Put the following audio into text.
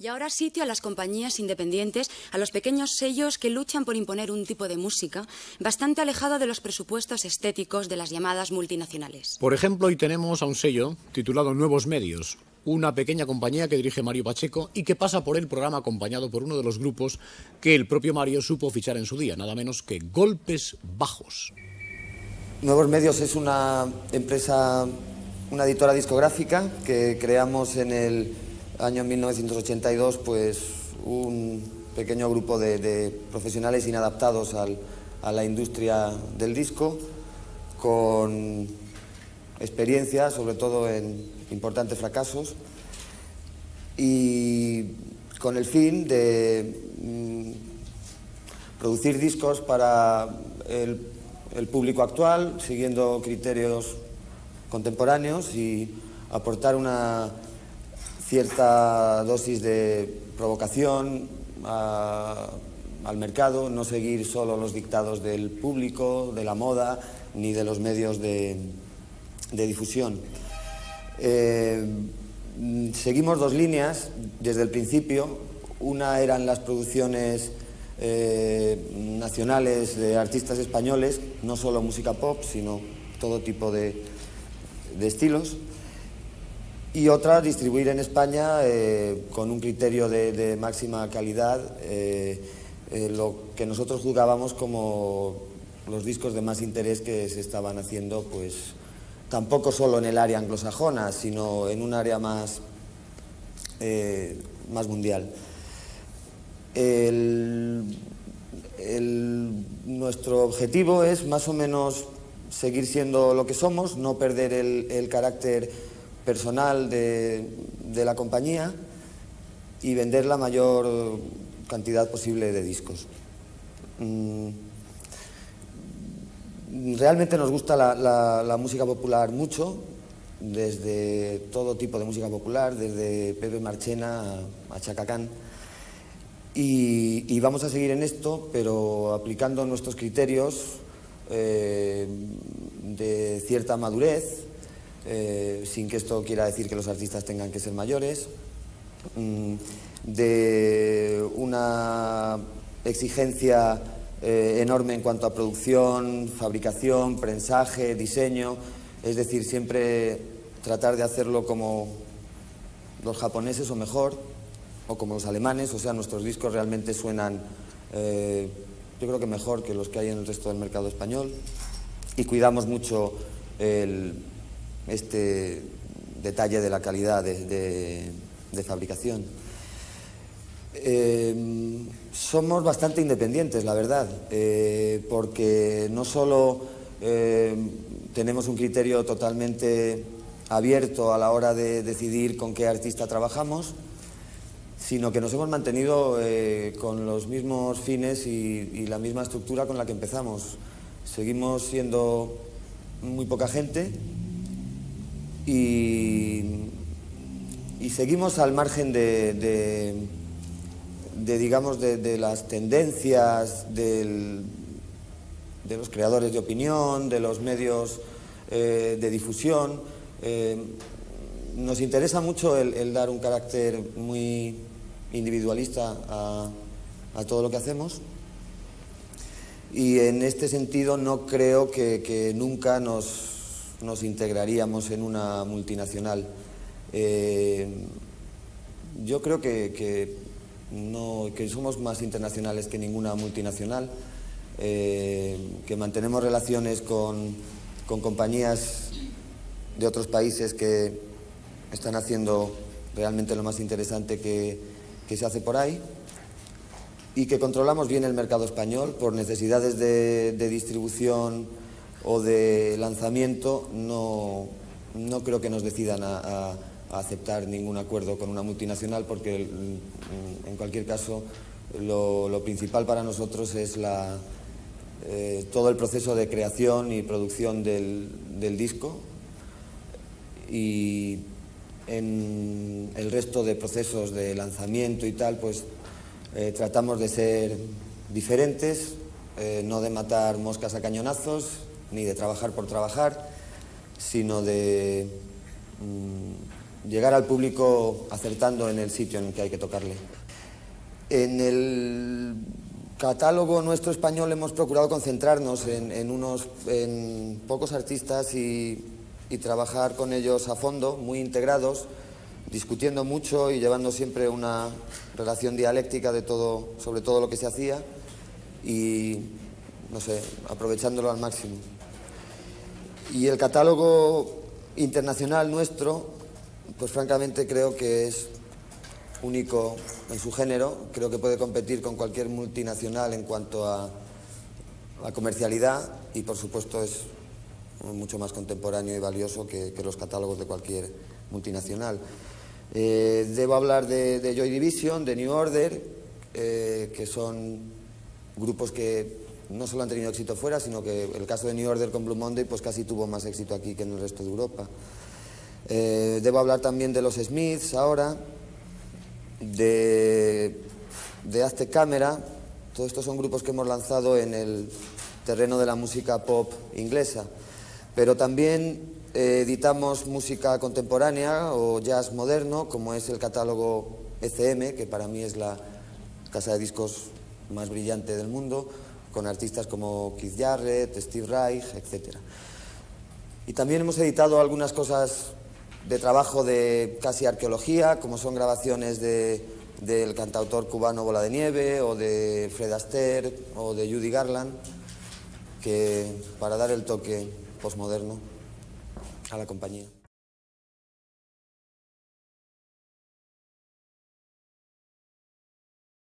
Y ahora sitio a las compañías independientes, a los pequeños sellos que luchan por imponer un tipo de música bastante alejado de los presupuestos estéticos de las llamadas multinacionales. Por ejemplo, hoy tenemos a un sello titulado Nuevos Medios, una pequeña compañía que dirige Mario Pacheco y que pasa por el programa acompañado por uno de los grupos que el propio Mario supo fichar en su día, nada menos que Golpes Bajos. Nuevos Medios es una empresa, una editora discográfica que creamos en el año 1982, pues un pequeño grupo de profesionales inadaptados a la industria del disco, con experiencia sobre todo en importantes fracasos y con el fin de producir discos para el público actual, siguiendo criterios contemporáneos y aportar una cierta dosis de provocación al mercado, no seguir solo los dictados del público, de la moda, ni de los medios de difusión. Seguimos dos líneas desde el principio. Una eran las producciones nacionales de artistas españoles, no solo música pop, sino todo tipo de estilos. Y otra, distribuir en España con un criterio de máxima calidad lo que nosotros juzgábamos como los discos de más interés que se estaban haciendo, pues tampoco solo en el área anglosajona, sino en un área más mundial. Nuestro objetivo es más o menos seguir siendo lo que somos, no perder el carácter personal de la compañía y vender la mayor cantidad posible de discos. Realmente nos gusta la música popular mucho, desde todo tipo de música popular, desde Pepe Marchena a Chacacán. Y vamos a seguir en esto, pero aplicando nuestros criterios de cierta madurez, sin que esto quiera decir que los artistas tengan que ser mayores, de una exigencia enorme en cuanto a producción, fabricación, prensaje, diseño, es decir, siempre tratar de hacerlo como los japoneses o mejor, o como los alemanes. O sea, nuestros discos realmente suenan, yo creo que mejor que los que hay en el resto del mercado español, y cuidamos mucho este detalle de la calidad de fabricación. Somos bastante independientes, la verdad, porque no solo tenemos un criterio totalmente abierto a la hora de decidir con qué artista trabajamos, sino que nos hemos mantenido con los mismos fines y la misma estructura con la que empezamos. Seguimos siendo muy poca gente y seguimos al margen de las tendencias de los creadores de opinión, de los medios de difusión. Nos interesa mucho el dar un carácter muy individualista a todo lo que hacemos, y en este sentido no creo que nunca nos integraríamos en una multinacional. Yo creo que somos más internacionales que ninguna multinacional, que mantenemos relaciones con compañías de otros países que están haciendo realmente lo más interesante que se hace por ahí, y que controlamos bien el mercado español. Por necesidades de distribución o de lanzamiento no creo que nos decidan a aceptar ningún acuerdo con una multinacional, porque en cualquier caso lo principal para nosotros es todo el proceso de creación y producción del disco, y en el resto de procesos de lanzamiento y tal, pues tratamos de ser diferentes, no de matar moscas a cañonazos ni de trabajar por trabajar, sino de llegar al público acertando en el sitio en el que hay que tocarle. En el catálogo nuestro español hemos procurado concentrarnos en pocos artistas y trabajar con ellos a fondo, muy integrados, discutiendo mucho y llevando siempre una relación dialéctica de todo, sobre todo lo que se hacía y, no sé, aprovechándolo al máximo. Y el catálogo internacional nuestro, pues francamente creo que es único en su género, creo que puede competir con cualquier multinacional en cuanto a la comercialidad y por supuesto es mucho más contemporáneo y valioso que los catálogos de cualquier multinacional. Debo hablar de Joy Division, de New Order, que son grupos que no solo han tenido éxito fuera, sino que el caso de New Order con Blue Monday pues casi tuvo más éxito aquí que en el resto de Europa. Debo hablar también de los Smiths ahora, de Aztecamara. Todos estos son grupos que hemos lanzado en el terreno de la música pop inglesa, pero también editamos música contemporánea o jazz moderno, como es el catálogo ECM, que para mí es la casa de discos más brillante del mundo, con artistas como Keith Jarrett, Steve Reich, etc. Y también hemos editado algunas cosas de trabajo de casi arqueología, como son grabaciones del cantautor cubano Bola de Nieve, o de Fred Astaire, o de Judy Garland, que para dar el toque posmoderno a la compañía.